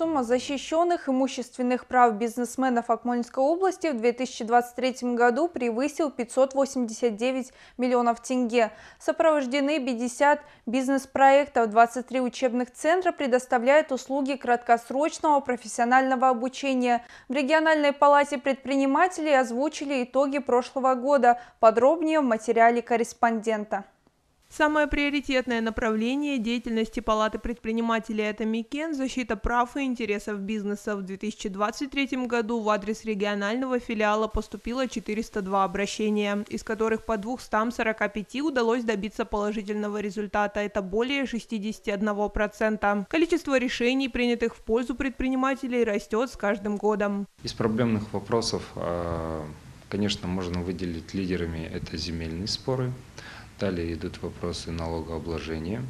сумма защищенных имущественных прав бизнесменов Акмолинской области в 2023 году превысил 589 миллионов тенге. Сопровождены 50 бизнес-проектов, 23 учебных центра предоставляют услуги краткосрочного профессионального обучения. В региональной палате предпринимателей озвучили итоги прошлого года. Подробнее в материале корреспондента. Самое приоритетное направление деятельности Палаты предпринимателей – это МИКЕН, защита прав и интересов бизнеса. В 2023 году в адрес регионального филиала поступило 402 обращения, из которых по 245 удалось добиться положительного результата. Это более 61%. Количество решений, принятых в пользу предпринимателей, растет с каждым годом. Из проблемных вопросов, конечно, можно выделить лидерами – это земельные споры. Далее идут вопросы налогообложения,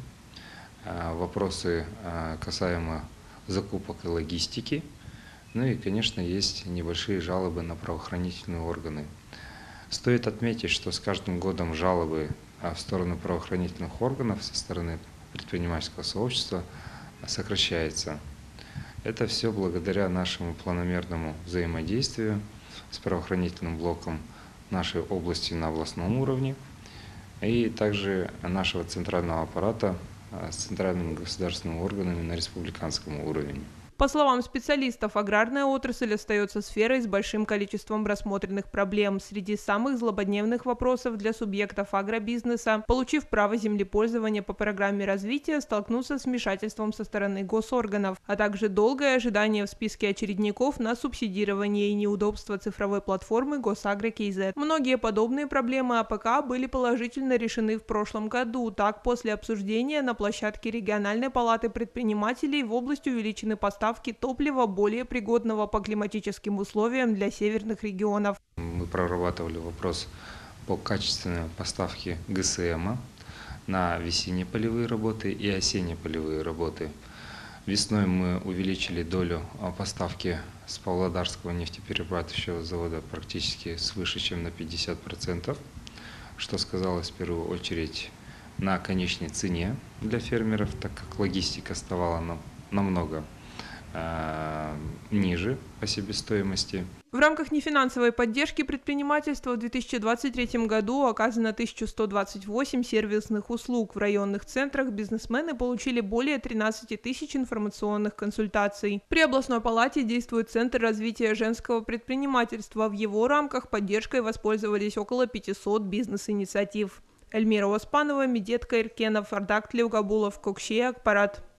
вопросы касаемо закупок и логистики. Ну и, конечно, есть небольшие жалобы на правоохранительные органы. Стоит отметить, что с каждым годом жалобы в сторону правоохранительных органов со стороны предпринимательского сообщества сокращается. Это все благодаря нашему планомерному взаимодействию с правоохранительным блоком нашей области на областном уровне. И также нашего центрального аппарата с центральными государственными органами на республиканском уровне. По словам специалистов, аграрная отрасль остается сферой с большим количеством рассмотренных проблем. Среди самых злободневных вопросов для субъектов агробизнеса, получив право землепользования по программе развития, столкнуться с вмешательством со стороны госорганов, а также долгое ожидание в списке очередников на субсидирование и неудобства цифровой платформы Госагрокейзет. Многие подобные проблемы АПК были положительно решены в прошлом году. Так, после обсуждения на площадке региональной палаты предпринимателей в область увеличены поставки топлива, более пригодного по климатическим условиям для северных регионов. Мы прорабатывали вопрос по качественной поставке ГСМ на весенне-полевые работы и осенне-полевые работы. Весной мы увеличили долю поставки с Павлодарского нефтеперерабатывающего завода практически свыше, чем на 50%, что сказалось в первую очередь на конечной цене для фермеров, так как логистика вставала намного ниже по себестоимости. В рамках нефинансовой поддержки предпринимательства в 2023 году оказано 1128 сервисных услуг. В районных центрах бизнесмены получили более 13 тысяч информационных консультаций. При областной палате действует Центр развития женского предпринимательства. В его рамках поддержкой воспользовались около 500 бизнес-инициатив. Эльмира Оспанова, Медетка Иркенов, Ардакт Леугабулов, Кокше, Акпарат.